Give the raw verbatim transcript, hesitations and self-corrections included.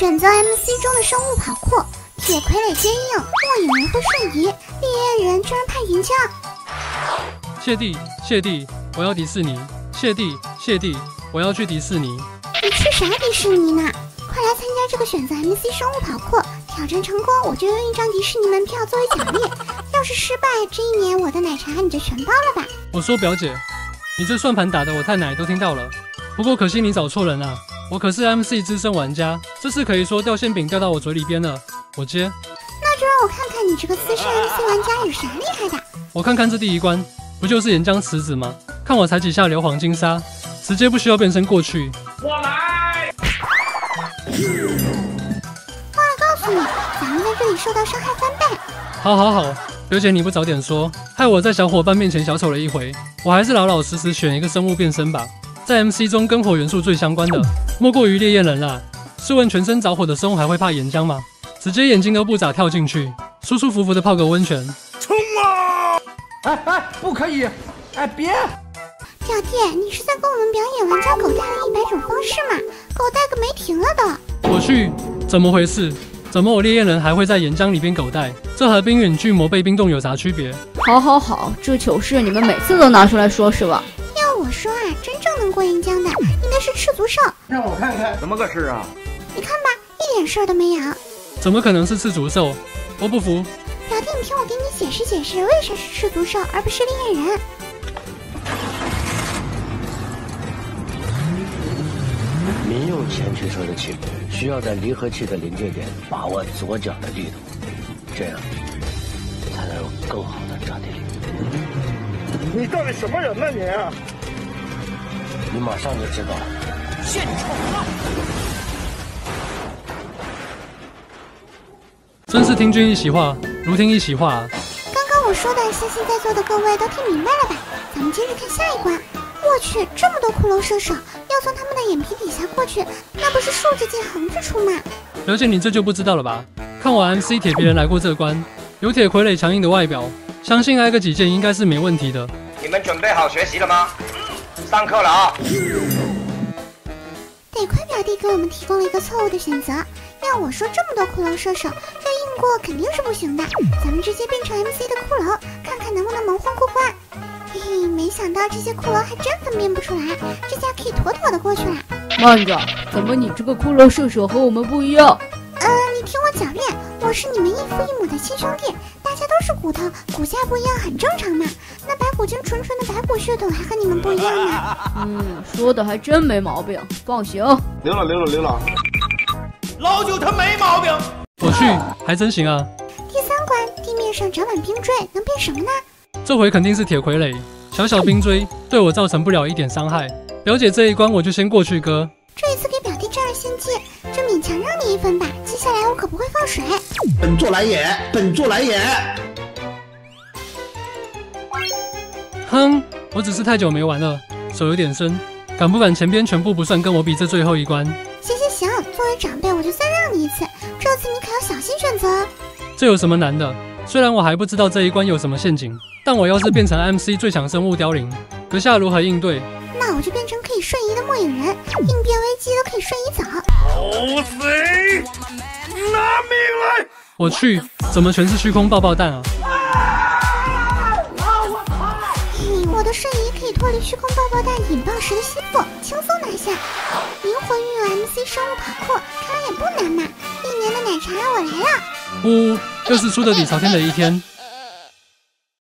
选择 M C 中的生物跑酷，且傀儡坚硬，莫影灵会瞬移，猎人居然派银枪。谢帝，谢帝，我要迪士尼！谢帝，谢帝，我要去迪士尼！你去啥迪士尼呢？快来参加这个选择 M C 生物跑酷挑战成功，我就用一张迪士尼门票作为奖励。要是失败，这一年我的奶茶你就全包了吧！我说表姐，你这算盘打得我太奶都听到了。不过可惜你找错人了。 我可是 M C 资深玩家，这次可以说掉馅饼掉到我嘴里边了。我接，那就让我看看你这个资深 M C 玩家有啥厉害的。我看看这第一关，不就是岩浆池子吗？看我踩几下硫磺金沙，直接不需要变身过去。我来。忘了告诉你，咱们在这里受到伤害翻倍。好好好，表姐你不早点说，害我在小伙伴面前小丑了一回。我还是老老实实选一个生物变身吧。 在 M C 中跟火元素最相关的，莫过于烈焰人啦。试问全身着火的生物还会怕岩浆吗？直接眼睛都不眨跳进去，舒舒服服的泡个温泉。冲啊！哎哎，不可以！哎别！表弟，你是在跟我们表演玩家狗带的一百种方式吗？狗带个没停了都。我去，怎么回事？怎么我烈焰人还会在岩浆里边狗带？这和冰陨巨魔被冰冻有啥区别？好好好，这糗事你们每次都拿出来说是吧？ 我说啊，真正能过岩浆的应该是赤足兽。让我看看怎么个事啊！你看吧，一点事儿都没有。怎么可能是赤足兽？我不服！表弟，你听我给你解释解释，为啥是赤足兽而不是猎人？民用前驱车的气门需要在离合器的临界点把握左脚的力度，这样才能有更好的抓地力。你到底什么人呢你、啊？ 你马上就知道了。献丑了！真是听君一席话，如听一席话啊。刚刚我说的，相信在座的各位都听明白了吧？咱们接着看下一关。我去，这么多骷髅射手，要从他们的眼皮底下过去，那不是竖着进横着出吗？了解你这就不知道了吧？看我 M C 铁皮人来过这关，有铁傀儡强硬的外表，相信挨个几剑应该是没问题的。你们准备好学习了吗？ 上课了啊！得亏表弟给我们提供了一个错误的选择。要我说，这么多骷髅射手要硬过肯定是不行的。咱们直接变成 M C 的骷髅，看看能不能蒙混过关。嘿嘿，没想到这些骷髅还真分辨不出来，这下可以妥妥的过去了。慢着，怎么你这个骷髅射手和我们不一样？呃，你听我狡辩，我是你们异父异母的亲兄弟。 大家都是骨头，骨架不一样很正常嘛。那白骨精纯纯的白骨血统还和你们不一样呢。嗯，说的还真没毛病，放行。溜了溜了溜了，老九他没毛病。我去，还真行啊。第三关，地面上长满冰锥，能变什么呢？这回肯定是铁傀儡，小小冰锥对我造成不了一点伤害。表姐这一关我就先过去哥。这一次给表弟占了先机，就勉强让你一分吧。接下来我可不会放水。 本座来也，本座来也。哼，我只是太久没玩了，手有点生，敢不敢前边全部不算，跟我比这最后一关？行行行，作为长辈，我就再让你一次，这次你可要小心选择哦。这有什么难的？虽然我还不知道这一关有什么陷阱，但我要是变成 M C 最强生物凋零，阁下如何应对？那我就变成可以瞬移的末影人，应变危机都可以瞬移走。好贼！拿命来！ 我去，怎么全是虚空爆爆弹啊！嘿，我的瞬移可以脱离虚空爆爆弹引爆时的吸附，轻松拿下。灵活运用 M C 生物跑酷，看来也不难嘛。一年的奶茶我来了。呜，又是出的底朝天的一天，